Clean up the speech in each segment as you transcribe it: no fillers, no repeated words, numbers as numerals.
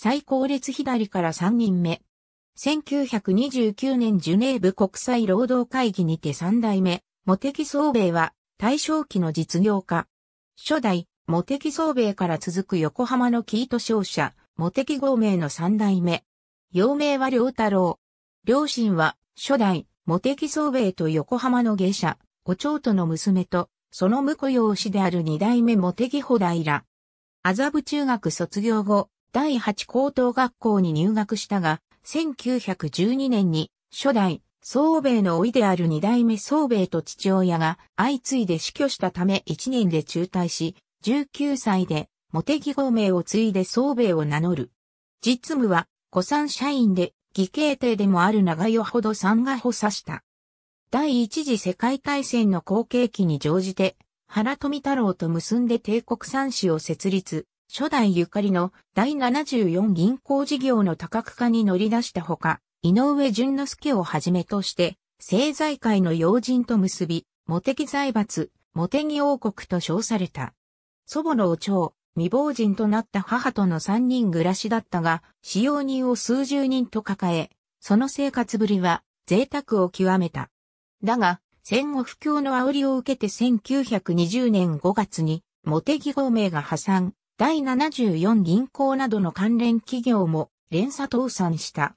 最後列左から3人目。1929年ジュネーブ国際労働会議にて3代目、茂木惣兵衛は大正期の実業家。初代、茂木惣兵衛から続く横浜の生糸商社、茂木合名の3代目。幼名は良太郎。両親は初代、茂木惣兵衛と横浜の芸者、胡蝶との娘と、その婿養子である2代目茂木甫平。麻布中学卒業後、第8高等学校に入学したが、1912年に初代惣兵衛の甥である2代目惣兵衛と父親が相次いで死去したため1年で中退し、19歳で茂木合名を継いで惣兵衛を名乗る。実務は古参社員で義兄弟でもある長代ほどさんが補佐した。第一次世界大戦の後継期に乗じて原富太郎と結んで帝国産紙を設立。初代ゆかりの第74銀行事業の多角化に乗り出したほか、井上淳之介をはじめとして、政財界の要人と結び、茂木財閥、茂木王国と称された。祖母のお蝶、未亡人となった母との3人暮らしだったが、使用人を数十人と抱え、その生活ぶりは贅沢を極めた。だが、戦後不況の煽りを受けて1920年5月に、茂木合名が破産。第74銀行などの関連企業も連鎖倒産した。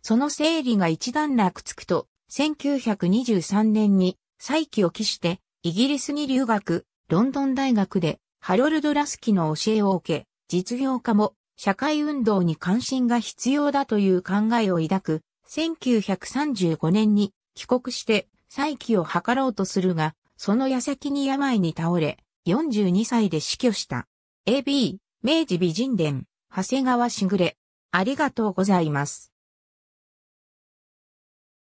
その整理が一段落つくと、1923年に再起を期して、イギリスに留学、ロンドン大学でハロルド・ラスキの教えを受け、実業家も社会運動に関心が必要だという考えを抱く、1935年に帰国して再起を図ろうとするが、その矢先に病に倒れ、42歳で死去した。AB、明治美人伝、長谷川時雨。ありがとうございます。